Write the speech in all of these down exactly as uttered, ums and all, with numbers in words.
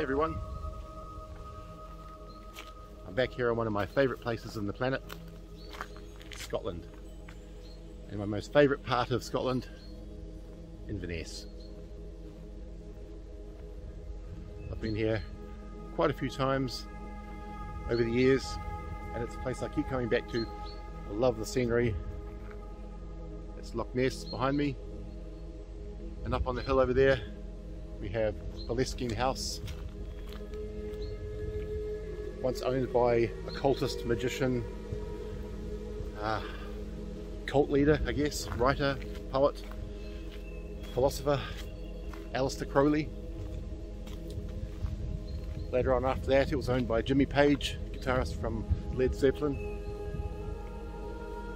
Everyone, I'm back here on one of my favourite places on the planet, Scotland, and my most favourite part of Scotland, Inverness. I've been here quite a few times over the years and it's a place I keep coming back to. I love the scenery. It's Loch Ness behind me, and up on the hill over there we have Boleskine House. Once owned by occultist, magician, uh, cult leader, I guess, writer, poet, philosopher, Aleister Crowley. Later on after that it was owned by Jimmy Page, guitarist from Led Zeppelin,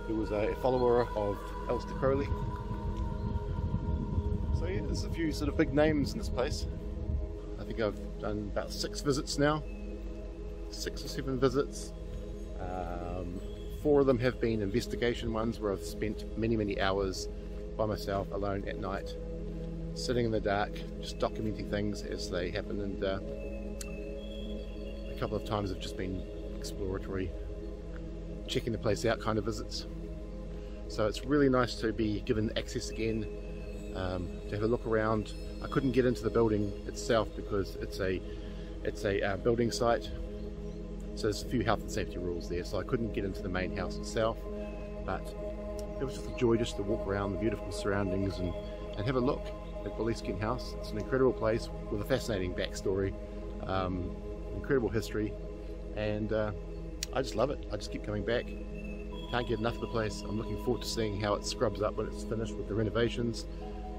who was a follower of Aleister Crowley. So yeah, there's a few sort of big names in this place. I think I've done about six visits now. Six or seven visits. Um, four of them have been investigation ones where I've spent many many hours by myself alone at night, sitting in the dark, just documenting things as they happen, and uh, a couple of times have just been exploratory, checking the place out kind of visits. So it's really nice to be given access again, um, to have a look around. I couldn't get into the building itself because it's a it's a uh, building site. So there's a few health and safety rules there, so I couldn't get into the main house itself, but it was just a joy just to walk around the beautiful surroundings and, and have a look at Boleskine House. It's an incredible place with a fascinating backstory, um, incredible history, and uh, I just love it. I just keep coming back. Can't get enough of the place. I'm looking forward to seeing how it scrubs up when it's finished with the renovations.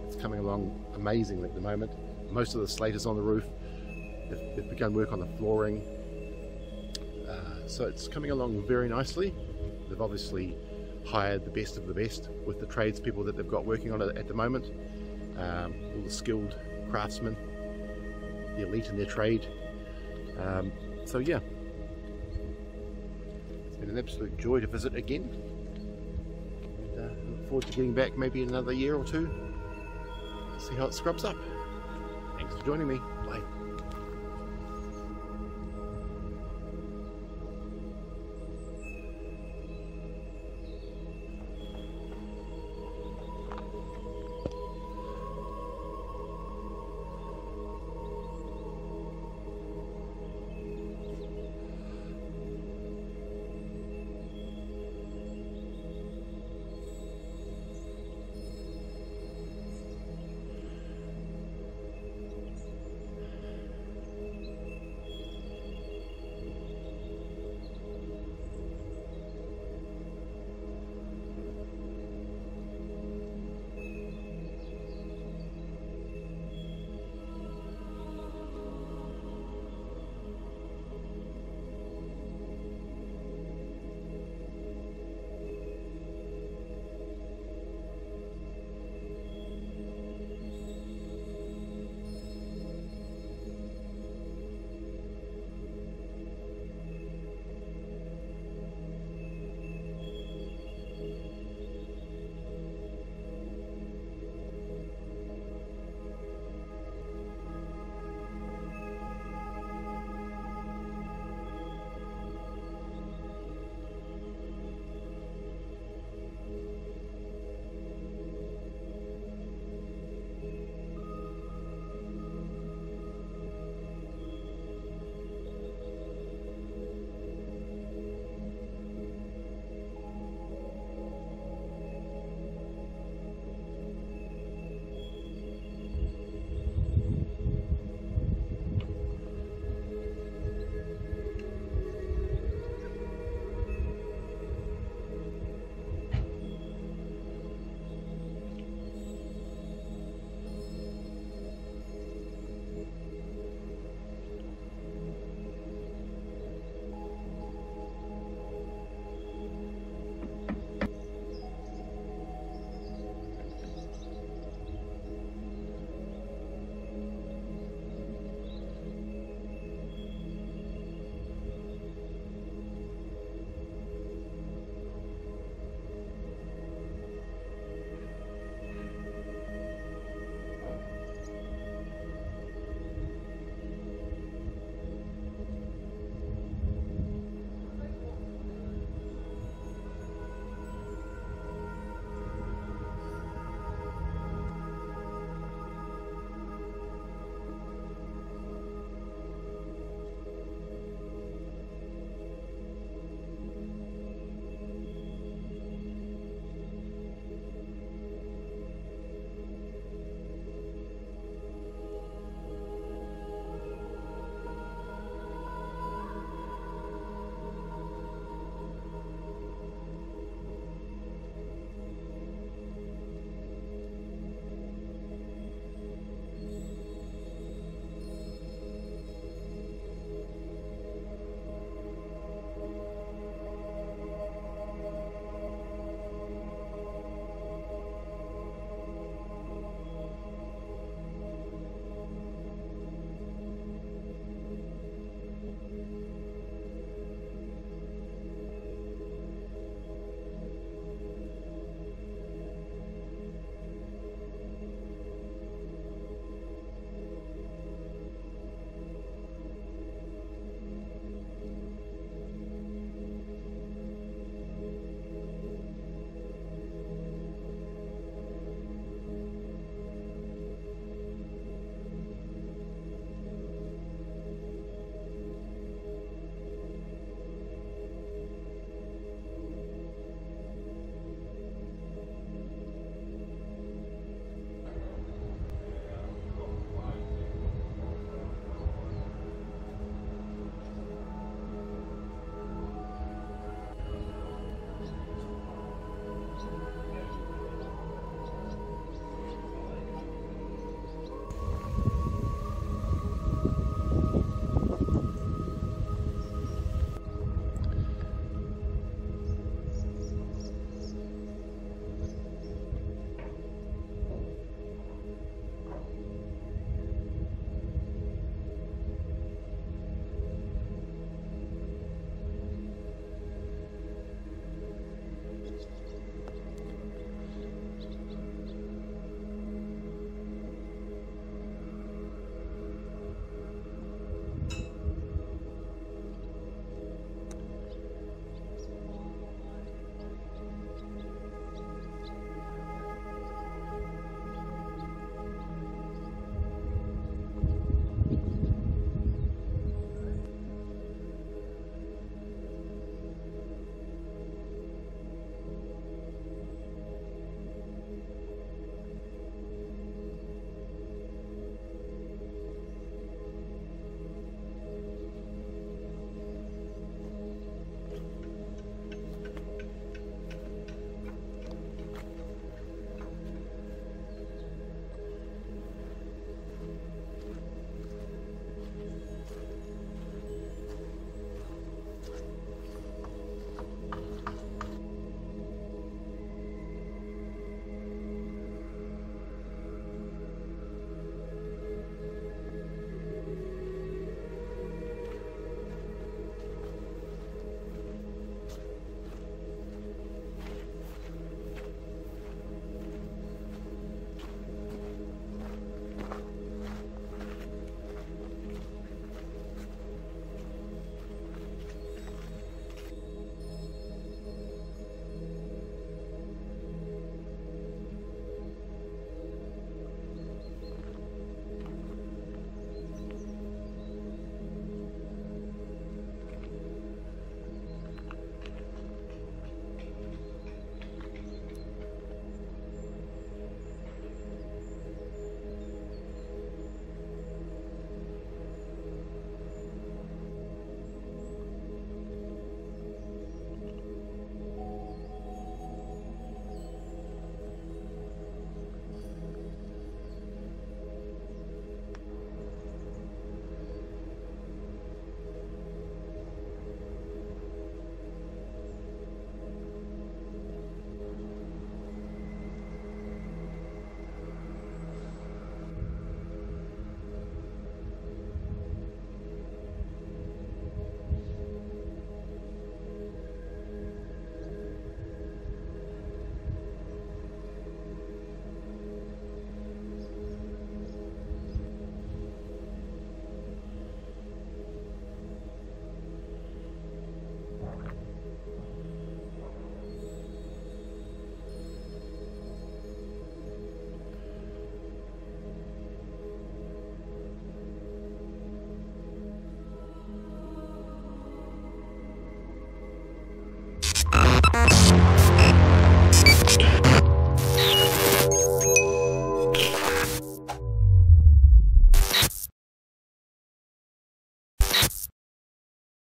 It's coming along amazingly at the moment. Most of the slate is on the roof. They've, they've begun work on the flooring. So it's coming along very nicely. They've obviously hired the best of the best with the tradespeople that they've got working on it at the moment. Um, all the skilled craftsmen, the elite in their trade. Um, so yeah, it's been an absolute joy to visit again. And, uh, I look forward to getting back maybe in another year or two. See how it scrubs up. Thanks for joining me. Bye.